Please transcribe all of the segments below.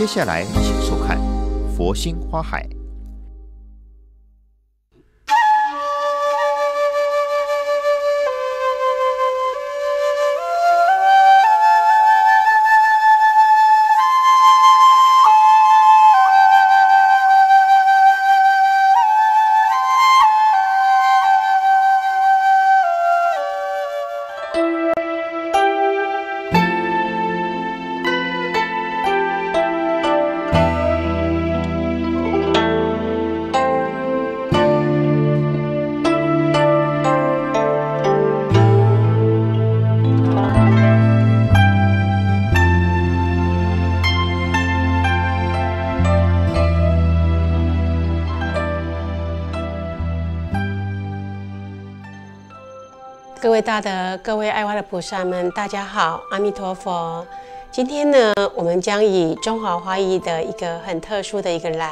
接下来，请收看《佛心花海》。各位大德，各位爱花的菩萨们，大家好，阿弥陀佛。今天呢，我们将以中华花艺的一个很特殊的一个兰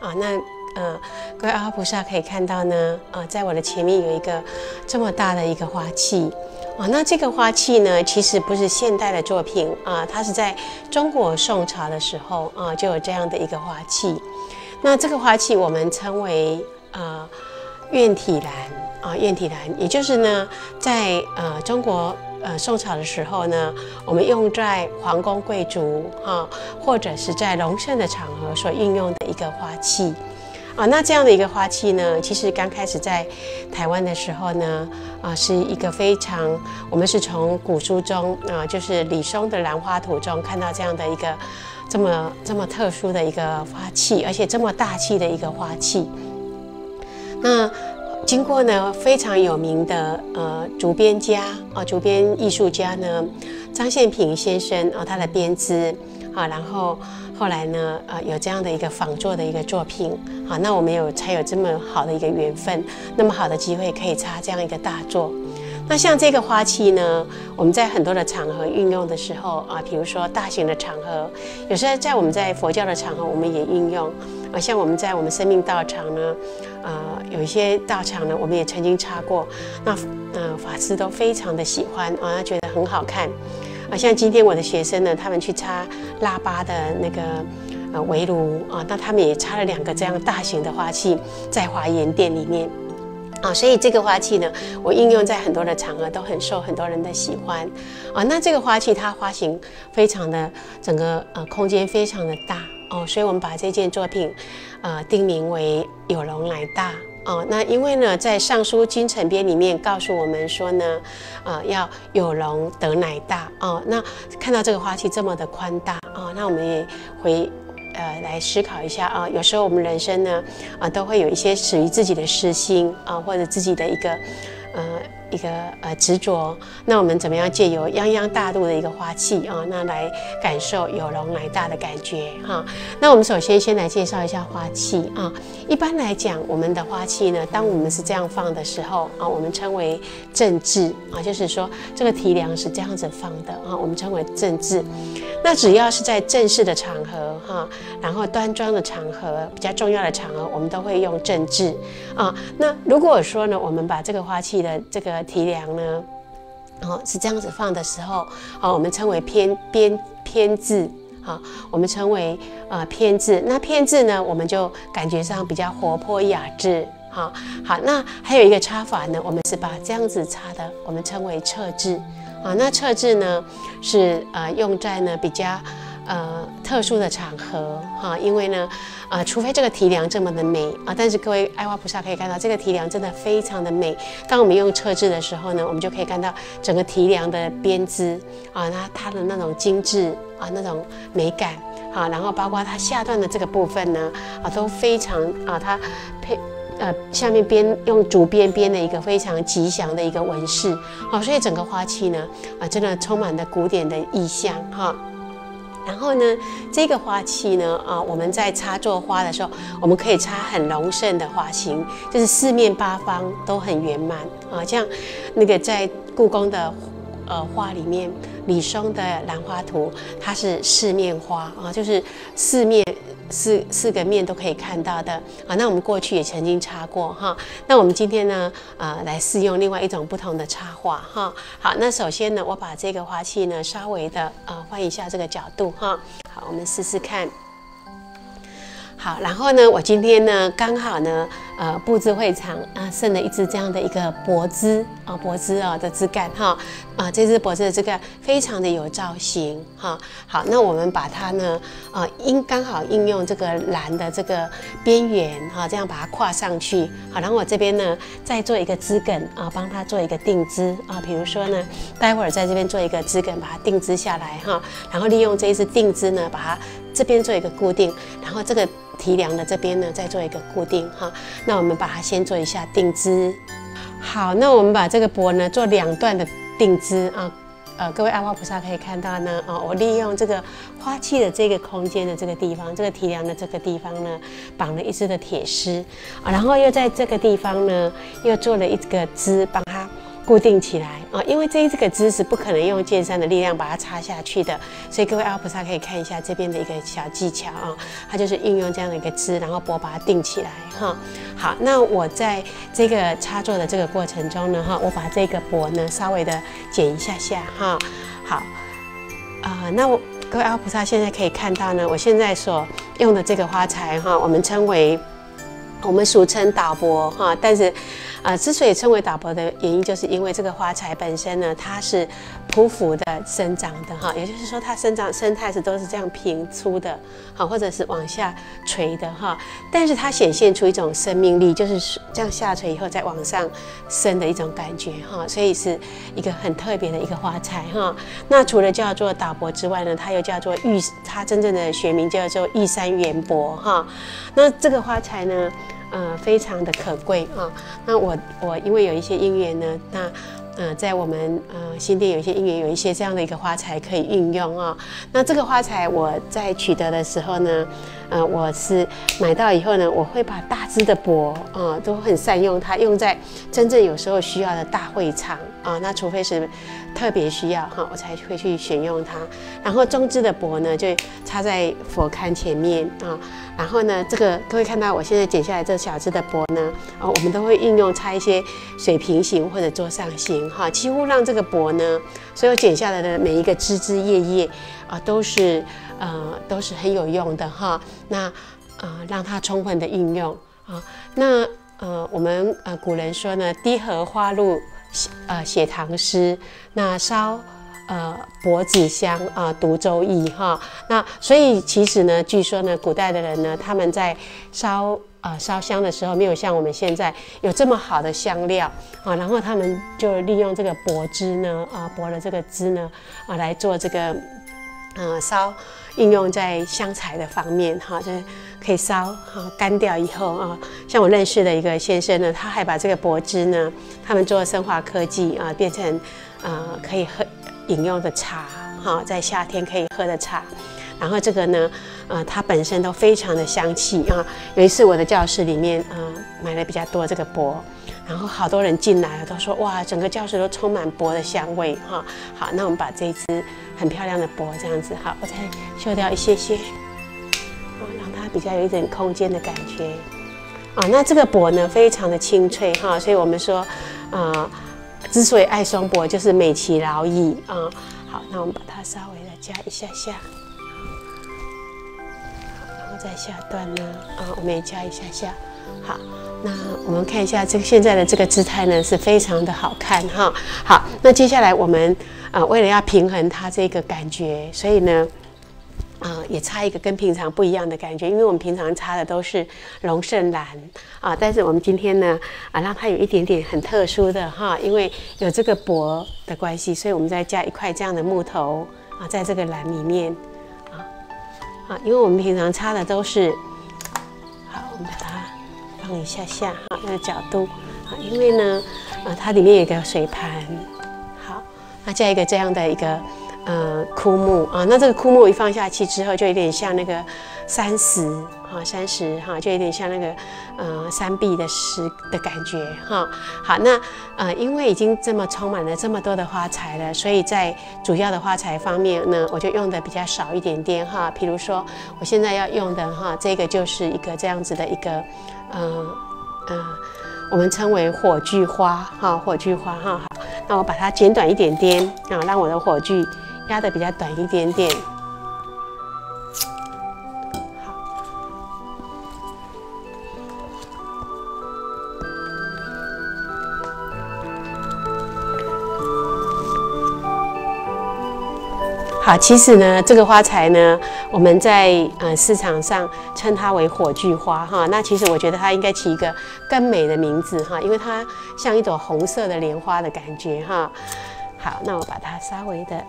啊，各位爱花菩萨可以看到呢，在我的前面有一个这么大的一个花器啊。那这个花器呢，其实不是现代的作品啊，它是在中国宋朝的时候啊，就有这样的一个花器。那这个花器我们称为愿体兰。啊，愿体兰，也就是呢，在中国宋朝的时候呢，我们用在皇宫贵族啊，或者是在隆盛的场合所运用的一个花器啊。那这样的一个花器呢，其实刚开始在台湾的时候呢，是一个非常，我们是从古书中就是李嵩的《兰花图》中看到这样的一个这么特殊的一个花器，而且这么大气的一个花器。那经过呢非常有名的竹编家竹编艺术家呢张献平先生他的编织然后后来呢有这样的一个仿作的一个作品好，那我们才有这么好的一个缘分，那么好的机会可以插这样一个大作。那像这个花器呢，我们在很多的场合运用的时候比如说大型的场合，有时候在我们在佛教的场合我们也运用像我们在我们生命道场呢有一些道场呢我们也曾经插过，那法师都非常的喜欢他觉得很好看像今天我的学生呢，他们去插拉巴的那个围炉那他们也插了2个这样大型的花器在华严殿里面所以这个花器呢，我应用在很多的场合都很受很多人的喜欢那这个花器它花型非常的，整个空间非常的大所以我们把这件作品定名为有容乃大那因为呢在尚书君臣编里面告诉我们说呢要有容得乃大那看到这个花器这么的宽大那我们也回来思考一下有时候我们人生呢都会有一些属于自己的私心或者自己的一个执着，那我们怎么样借由泱泱大度的一个花器那来感受有容乃大的感觉那我们首先先来介绍一下花器一般来讲我们的花器呢，当我们是这样放的时候我们称为正置就是说这个提梁是这样子放的我们称为正置。那只要是在正式的场合然后端庄的场合，比较重要的场合我们都会用正置那如果说呢我们把这个花器的这个提梁呢是这样子放的时候我们称为偏置我们称为偏置。那偏置呢我们就感觉上比较活泼雅致好，那还有一个插法呢，我们是把这样子插的，我们称为侧置那侧置呢是用在呢比较特殊的场合因为呢除非这个提梁这么的美但是各位爱花菩萨可以看到这个提梁真的非常的美。当我们用侧置的时候呢，我们就可以看到整个提梁的编织它的那种精致那种美感然后包括它下段的这个部分呢都非常它配下面边用竹编编的一个非常吉祥的一个纹饰所以整个花器呢真的充满了古典的意象然后呢这个花器呢我们在插作花的时候我们可以插很隆盛的花型，就是4面8方都很圆满像那个在故宫的画里面李松的《兰花图》它是4面花就是四面四个面都可以看到的啊。那我们过去也曾经插过哈。那我们今天呢，来试用另外一种不同的插画哈。好，那首先呢，我把这个花器呢稍微的换一下这个角度哈。好，我们试试看。 好，然后呢，我今天呢刚好呢，布置会场啊，剩了一支这样的一个柏枝啊、柏枝啊、的枝干哈，这支柏枝的枝干非常的有造型哈、好，那我们把它呢，刚好应用这个蓝的这个边缘哈、这样把它跨上去。好，然后我这边呢再做一个枝梗啊、帮它做一个定枝啊、比如说呢，待会儿在这边做一个枝梗，把它定枝下来哈、然后利用这一支定枝呢，把它这边做一个固定，然后这个。 提梁的这边呢，再做一个固定哈。那我们把它先做一下定枝。好，那我们把这个柏呢做两段的定枝啊。各位爱花菩萨可以看到呢，我利用这个花器的这个空间的这个地方，这个提梁的这个地方呢，绑了一支的铁丝啊，然后又在这个地方呢，又做了一个枝，帮它固定起来啊。因为这一个枝是不可能用剑山的力量把它插下去的，所以各位爱花菩萨可以看一下这边的一个小技巧啊。 它就是运用这样的一个枝，然后拨把它定起来哈。好，那我在这个插座的这个过程中呢，哈，我把这个柏呢稍微的剪一下下哈。好，那我各位阿菩萨现在可以看到呢，我现在所用的这个花材哈，我们俗称导柏哈，但是。 之所以称为导柏的原因，就是因为这个花材本身呢，它是匍匐的生长的哈，也就是说它生长生态都是这样平粗的，好，或者是往下垂的哈，但是它显现出一种生命力，就是这样下垂以后再往上升的一种感觉哈，所以是一个很特别的一个花材哈。那除了叫做导柏之外呢，它又叫做玉，它真正的学名叫做玉山圆柏哈。那这个花材呢？ 非常的可贵啊！那我因为有一些因缘呢，那在我们新店有一些因缘，有一些这样的一个花材可以运用啊。那这个花材我在取得的时候呢，我是买到以后呢，我会把大枝的柏啊都很善用它，用在真正有时候需要的大会场啊。那除非是特别需要哈，我才会去选用它。然后中枝的柏呢，就插在佛龛前面啊。 然后呢，这个各位看到我现在剪下来这小枝的柏呢，我们都会运用插一些水平型或者桌上型哈，几乎让这个柏呢，所有剪下来的每一个枝枝叶叶啊，都是很有用的哈。那让它充分的运用啊。那我们古人说呢，低荷花露写唐诗，那烧。 柏子香啊，读周易哈。那所以其实呢，据说呢，古代的人呢，他们在烧香的时候，没有像我们现在有这么好的香料啊。然后他们就利用这个柏枝呢，柏的这个枝呢，来做这个应用在香材的方面哈，就是可以烧哈，干掉以后啊，像我认识的一个先生呢，他还把这个柏枝呢，他们做生化科技啊，变成可以喝。 饮用的茶，哈，在夏天可以喝的茶，然后这个呢，它本身都非常的香气啊。有一次我的教室里面，买了比较多这个柏，然后好多人进来了，都说哇，整个教室都充满柏的香味哈、好，那我们把这一支很漂亮的柏这样子，好，我再修掉一些些，让它比较有一点空间的感觉。啊，那这个柏呢，非常的清脆哈、所以我们说，之所以爱松柏，就是美其劳矣啊、好，那我们把它稍微的加一下下，然后在下段呢，我们也加一下下。好，那我们看一下这个现在的这个姿态呢，是非常的好看哈。好，那接下来我们为了要平衡它这个感觉，所以呢。 也插一个跟平常不一样的感觉，因为我们平常插的都是龙胜兰啊，但是我们今天呢让它有一点点很特殊的哈，因为有这个柏的关系，所以我们再加一块这样的木头啊，在这个兰里面啊，因为我们平常插的都是，好，我们把它放一下下哈，那个角度啊，因为呢它里面有一个水盘，好，那加一个这样的一个。枯木啊，那这个枯木一放下去之后，就有点像那个30哈，30哈，就有点像那个三 B 的10的感觉哈。好，那因为已经这么充满了这么多的花材了，所以在主要的花材方面呢，我就用的比较少一点点哈。比如说我现在要用的哈，这个就是一个这样子的一个我们称为火炬花哈，火炬花哈。好，那我把它剪短一点点啊，让我的火炬压得比较短一点点。 好，其实呢，这个花材呢，我们在市场上称它为火炬花哈。那其实我觉得它应该起一个更美的名字哈，因为它像一朵红色的莲花的感觉哈。好，那我把它稍微的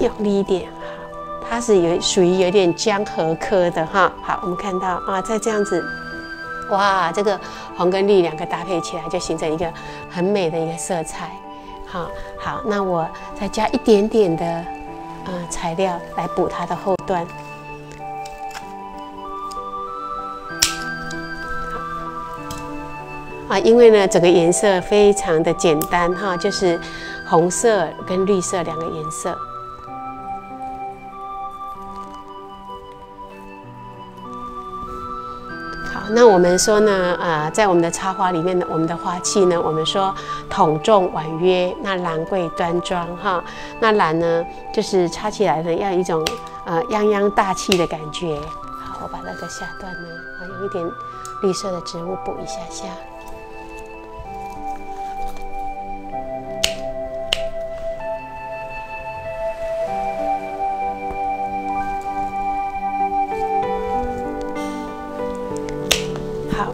用力一点哈，它是属于有点浆荷科的哈。好，我们看到啊，在这样子。 哇，这个红跟绿两个搭配起来，就形成一个很美的一个色彩。好，好，那我再加一点点的材料来补它的后段。啊，因为呢，整个颜色非常的简单哈，就是红色跟绿色两个颜色。 那我们说呢，在我们的插花里面呢，我们的花器呢，我们说筒重婉约，那兰贵端庄哈。那兰呢，就是插起来呢，要有一种泱泱大气的感觉。好，我把那个下段呢，用一点绿色的植物补一下下。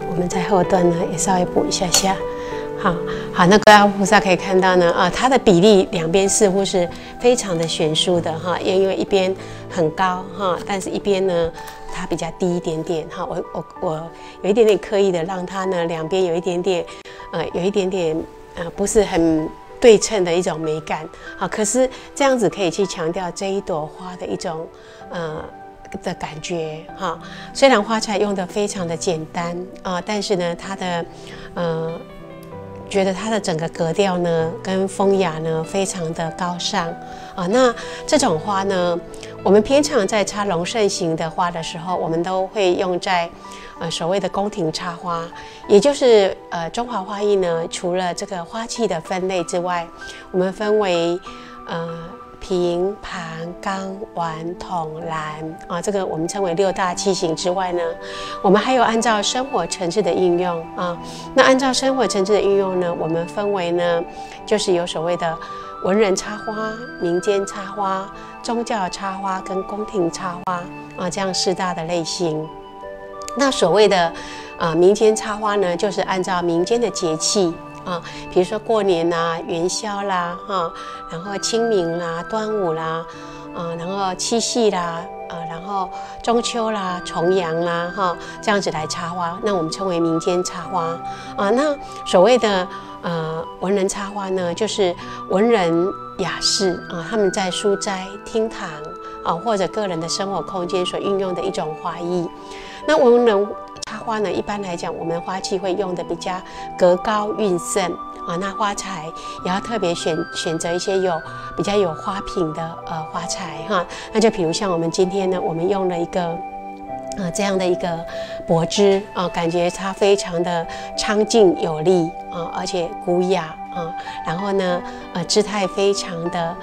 我们在后段呢也稍微补一下下，好，那观音菩萨可以看到呢，它的比例两边似乎是非常的悬殊的哈，因为一边很高哈，但是一边呢它比较低一点点哈，我有一点点刻意的让它呢两边有一点点不是很对称的一种美感，好，可是这样子可以去强调这一朵花的一种的感觉哈，虽然花材用的非常的简单啊，但是呢，它的觉得它的整个格调呢，跟风雅呢，非常的高尚啊。那这种花呢，我们平常在插龙盛型的花的时候，我们都会用在所谓的宫廷插花，也就是中华花艺呢，除了这个花器的分类之外，我们分为瓶、盘、缸、碗、桶、篮啊，这个我们称为6大器型之外呢，我们还有按照生活层次的应用啊。那按照生活层次的应用呢，我们分为呢，就是有所谓的文人插花、民间插花、宗教插花跟宫廷插花啊，这样4大的类型。 那所谓的民间插花呢，就是按照民间的节气啊，比如说过年啦、元宵啦、哈，然后清明啦、端午啦，然后七夕啦，然后中秋啦、重阳啦，哈，这样子来插花，那我们称为民间插花啊。那所谓的文人插花呢，就是文人雅士啊，他们在书斋、厅堂啊，或者个人的生活空间所运用的一种花艺。 那文人插花呢，一般来讲，我们花器会用的比较格高韵盛啊。那花材也要特别选择一些比较有花品的花材哈。那就比如像我们今天呢，我们用了一个这样的一个柏枝啊，感觉它非常的苍劲有力啊，而且古雅啊。然后呢，姿态非常的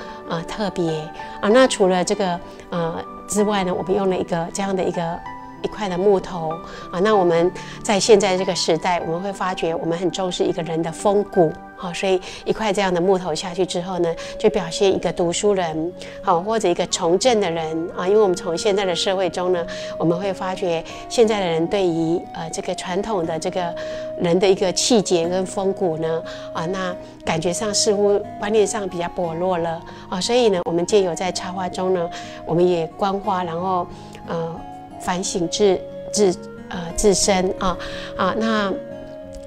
特别啊。那除了这个之外呢，我们用了一个这样的一块的木头啊，那我们在现在这个时代，我们会发觉我们很重视一个人的风骨啊，所以一块这样的木头下去之后呢，就表现一个读书人好或者一个从政的人啊，因为我们从现在的社会中呢，我们会发觉现在的人对于这个传统的这个人的一个气节跟风骨呢啊，那感觉上似乎观念上比较薄弱了啊，所以呢，我们借由在插花中呢，我们也观花，然后反省自身啊，那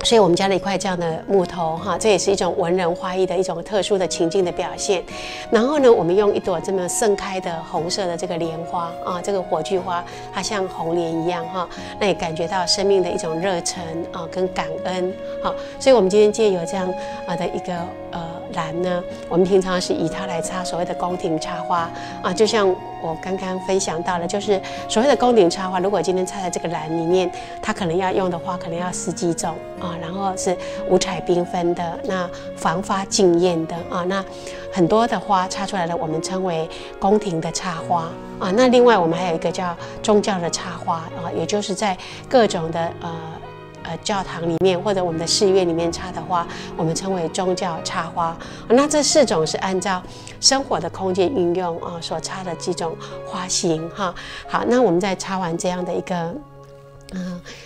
所以我们加了一块这样的木头哈，这也是一种文人画意的一种特殊的情境的表现。然后呢，我们用一朵这么盛开的红色的这个莲花啊，这个火炬花，它像红莲一样哈，那也感觉到生命的一种热忱啊，跟感恩啊。所以我们今天借由这样的一个兰呢，我们平常是以它来插所谓的宫廷插花啊，就像我刚刚分享到了，就是所谓的宫廷插花，如果今天插在这个兰里面，它可能要用的花可能要10几种啊。然后是五彩缤纷的，那繁花竞艳的啊，那很多的花插出来了，我们称为宫廷的插花啊。那另外我们还有一个叫宗教的插花啊，也就是在各种的教堂里面或者我们的寺院里面插的花，我们称为宗教插花。那这4种是按照生活的空间运用啊所插的几种花型哈。好，那我们再插完这样的一个。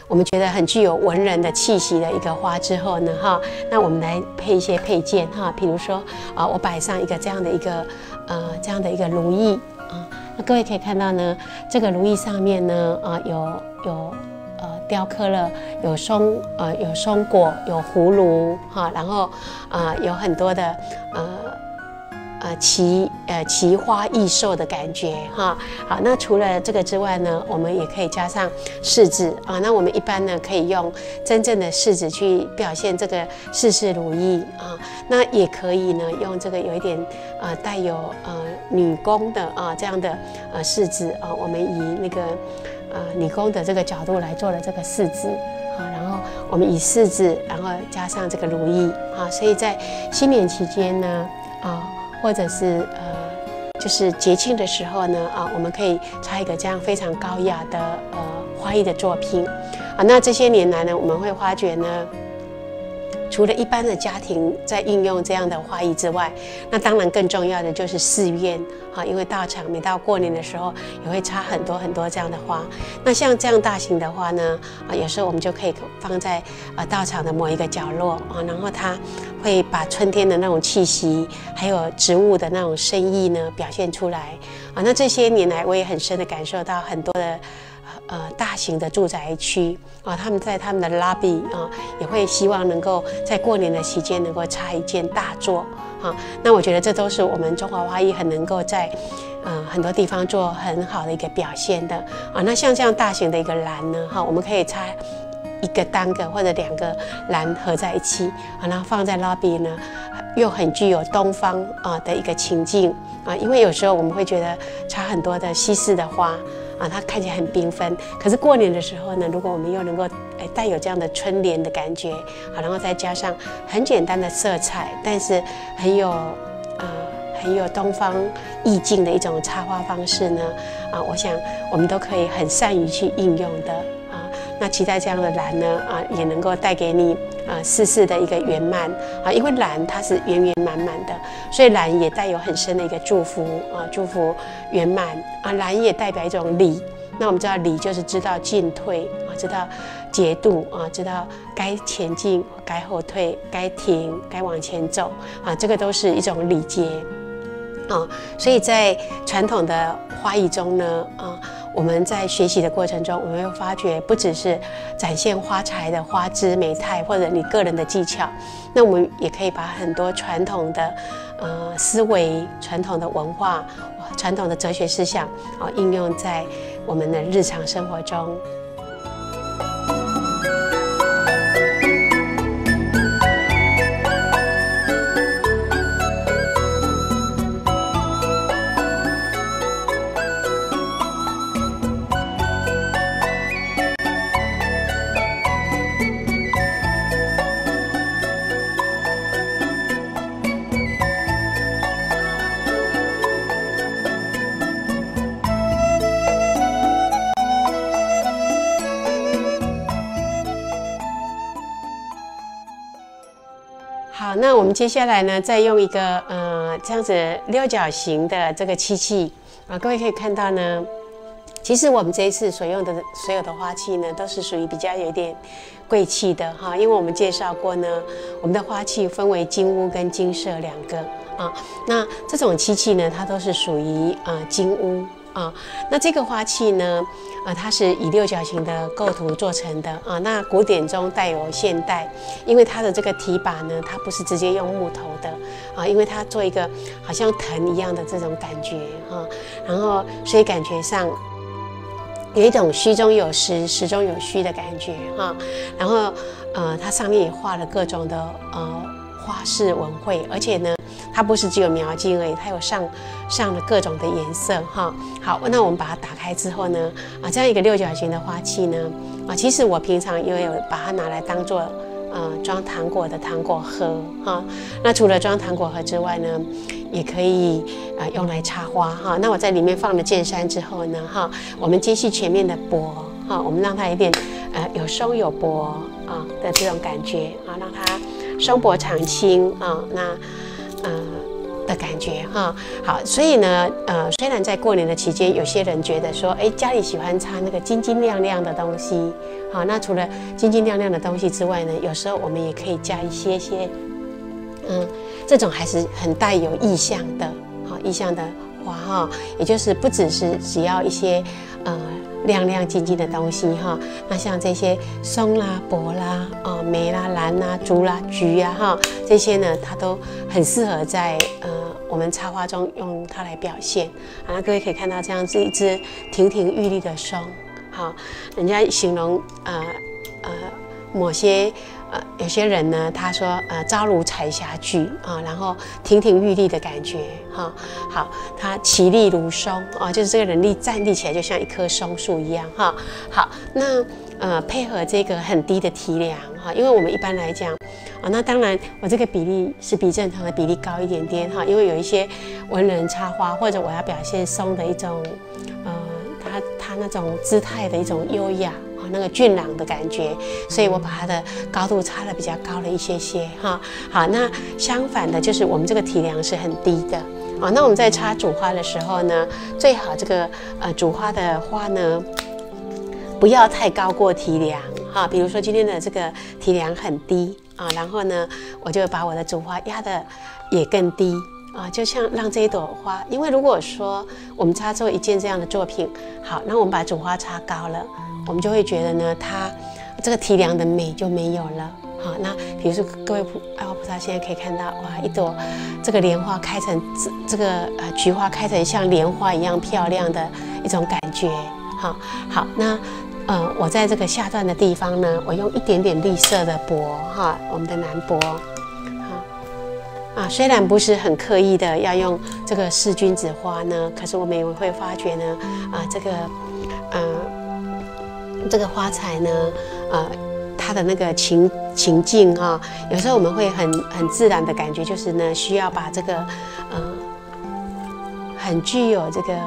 我们觉得很具有文人的气息的一个花之后呢，哈，那我们来配一些配件哈，比如说啊，我摆上一个这样的一个如意啊，那各位可以看到呢，这个如意上面呢啊有雕刻了有松果，有葫芦哈，然后有很多的奇花异兽的感觉哈。好，那除了这个之外呢，我们也可以加上柿子啊。那我们一般呢可以用真正的柿子去表现这个事事如意啊。那也可以呢用这个有一点带有女工的啊这样的柿子啊，我们以那个女工的这个角度来做了这个柿子。然后我们以柿子，然后加上这个如意啊。所以在新年期间呢啊。或者是就是节庆的时候呢啊，我们可以插一个这样非常高雅的花艺的作品啊。那这些年来呢，我们会发觉呢，除了一般的家庭在运用这样的花艺之外，那当然更重要的就是寺院啊，因为道场每到过年的时候也会插很多很多这样的花。那像这样大型的花呢啊，有时候我们就可以放在道场的某一个角落啊，然后它会把春天的那种气息，还有植物的那种生意呢表现出来啊。那这些年来，我也很深的感受到很多的。大型的住宅区啊，他们在他们的 lobby 啊，也会希望能够在过年的期间能够插一件大作啊。那我觉得这都是我们中华花艺很能够在很多地方做很好的一个表现的啊。那像这样大型的一个篮呢，哈，我们可以插一个单个或者2个篮合在一起啊，然后放在 lobby 呢。又很具有东方的一个情境啊，因为有时候我们会觉得插很多的西式的花啊，它看起来很缤纷，可是过年的时候呢，如果我们又能够带有这样的春联的感觉啊，然后再加上很简单的色彩，但是很有东方意境的一种插花方式呢啊，我想我们都可以很善于去应用的啊。那期待这样的兰呢啊，也能够带给你。事事的一个圆满啊，因为兰它是圆圆满满的，所以兰也带有很深的一个祝福啊，祝福圆满啊。兰也代表一种理，那我们知道理就是知道进退啊，知道节度啊，知道该前进、该后退、该停、该往前走啊，这个都是一种礼节啊。所以在传统的花艺中呢啊。我们在学习的过程中，我们会发觉不只是展现花材的花枝美态，或者你个人的技巧，那我们也可以把很多传统的思维、传统的文化、传统的哲学思想啊，应用在我们的日常生活中。好，那我们接下来呢，再用一个这样子六角形的这个漆器啊，各位可以看到呢，其实我们这一次所用的所有的花器呢，都是属于比较有点贵气的哈，因为我们介绍过呢，我们的花器分为金屋跟金舍2个啊，那这种漆器呢，它都是属于金屋啊。那这个花器呢，它是以六角形的构图做成的啊。那古典中带有现代，因为它的这个提把呢，它不是直接用木头的啊，因为它做一个好像藤一样的这种感觉啊，然后所以感觉上。 有一种虚中有实，实中有虚的感觉啊，然后它上面也画了各种的花式文绘，而且呢，它不是只有描金而已，它有上了各种的颜色哈、啊。好，那我们把它打开之后呢，啊，这样一个六角形的花器呢，啊，其实我平常也有把它拿来当做装糖果的糖果盒啊。那除了装糖果盒之外呢？ 也可以用来插花哈。那我在里面放了剑山之后呢，哈，我们接续前面的薄哈，我们让它有点有松有薄啊的这种感觉啊，让它松薄长青啊，那的感觉哈。好，所以呢，虽然在过年的期间，有些人觉得说，哎，家里喜欢插那个晶晶亮亮的东西，好，那除了晶晶亮亮的东西之外呢，有时候我们也可以加一些这种还是很带有意象的，好意象的花哈，也就是不只是只要一些亮亮晶晶的东西哈，那像这些松啦、柏啦、哦梅啦、兰啦、竹啦、菊啊哈，这些呢它都很适合在我们插花中用它来表现。好，那各位可以看到这样是一只亭亭玉立的松，好，人家形容某些。有些人呢，他说，朝如彩霞举啊，然后亭亭玉立的感觉哈、啊。好，他其立如松啊，就是这个人站立起来就像一棵松树一样哈、啊。好，那配合这个很低的提梁哈、啊，因为我们一般来讲啊，那当然我这个比例是比正常的比例高一点点哈、啊，因为有一些文人插花或者我要表现松的一种他那种姿态的一种优雅。 那个俊朗的感觉，所以我把它的高度插得比较高了一些些哈。好，那相反的就是我们这个提梁是很低的啊。那我们在插主花的时候呢，最好这个主花的花呢，不要太高过提梁哈。比如说今天的这个提梁很低啊，然后呢，我就把我的主花压得也更低。 啊，就像让这一朵花，因为如果说我们插做一件这样的作品，好，那我们把主花插高了，我们就会觉得呢，它这个提梁的美就没有了。好，那比如说各位爱花菩萨现在可以看到，哇，一朵这个莲花开成这个菊花开成像莲花一样漂亮的一种感觉。好，好，那。我在这个下段的地方呢，我用一点点绿色的柏哈，我们的南柏。 啊，虽然不是很刻意的要用这个四君子花呢，可是我们也会发觉呢，这个花材呢，它的那个情境哈、哦，有时候我们会很自然的感觉，就是呢，需要把这个很具有这个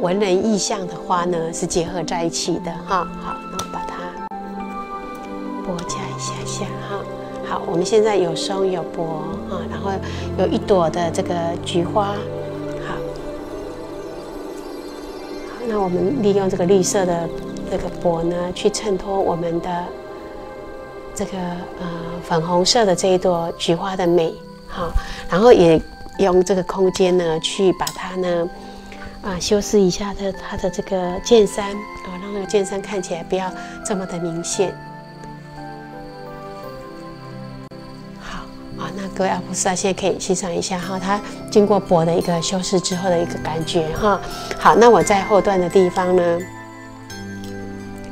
文人意象的花呢，是结合在一起的哈、哦。好，那我把它拨加一下下哈。哦 好，我们现在有松有柏啊，然后有一朵的这个菊花，好，那我们利用这个绿色的这个柏呢，去衬托我们的这个粉红色的这一朵菊花的美，好，然后也用这个空间呢，去把它呢修饰一下它的这个剑山啊，让那个剑山看起来不要这么的明显。 各位阿菩萨现在可以欣赏一下哈，它经过薄的一个修饰之后的一个感觉哈。好，那我在后段的地方呢，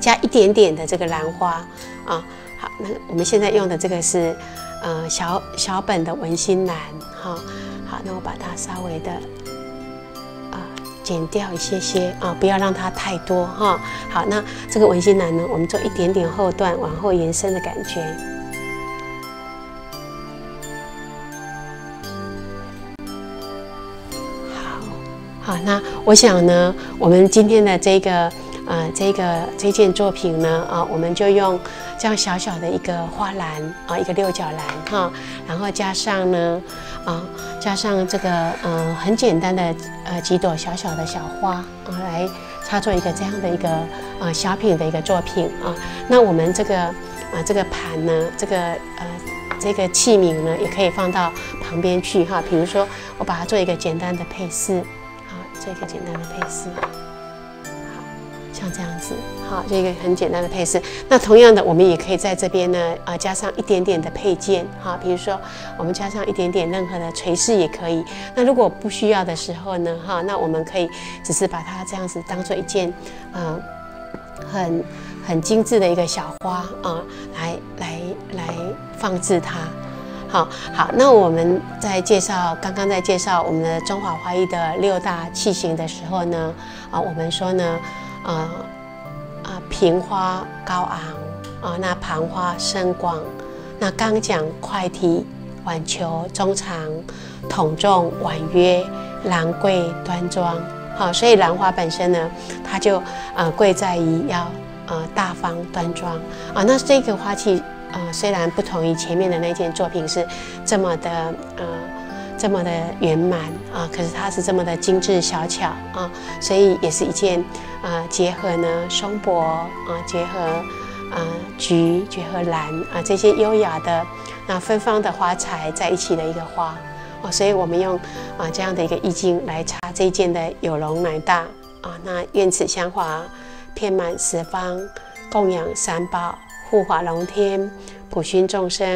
加一点点的这个兰花啊。好，那我们现在用的这个是小本的文心兰哈。好，那我把它稍微的剪掉一些些啊，不要让它太多哈。好，那这个文心兰呢，我们做一点点后段往后延伸的感觉。 好，那我想呢，我们今天的这件作品呢，啊，我们就用这样小小的一个花篮啊，一个六角篮哈、啊，然后加上呢，啊，加上这个很简单的几朵小小的小花啊，来插作一个这样的一个小品的一个作品啊。那我们这个盘呢，这个器皿呢，也可以放到旁边去哈、啊，比如说我把它做一个简单的配饰。 啊，做一个简单的配饰。好，像这样子，好，这个很简单的配饰。那同样的，我们也可以在这边呢，加上一点点的配件，哈，比如说我们加上一点点任何的垂饰也可以。那如果不需要的时候呢，哈，那我们可以只是把它这样子当做一件，很精致的一个小花啊，来放置它。 好，那我们刚刚在介绍我们的中华花艺的6大器型的时候呢，我们说呢，平花高昂啊、那盘花深广，那刚讲快题、晚球、中长、筒重、婉约、兰贵、端庄。好，所以兰花本身呢，它就贵在于要大方端庄啊、那这个花器。 虽然不同于前面的那件作品是这么的这么的圆满啊，可是它是这么的精致小巧啊、所以也是一件结合呢松柏啊、结合菊、结合兰啊、这些优雅的芬芳的花材在一起的一个花哦、所以我们用这样的一个意境来插这一件的有容乃大啊、那愿此香华遍满十方，供养三宝。 护法龙天，普熏众生。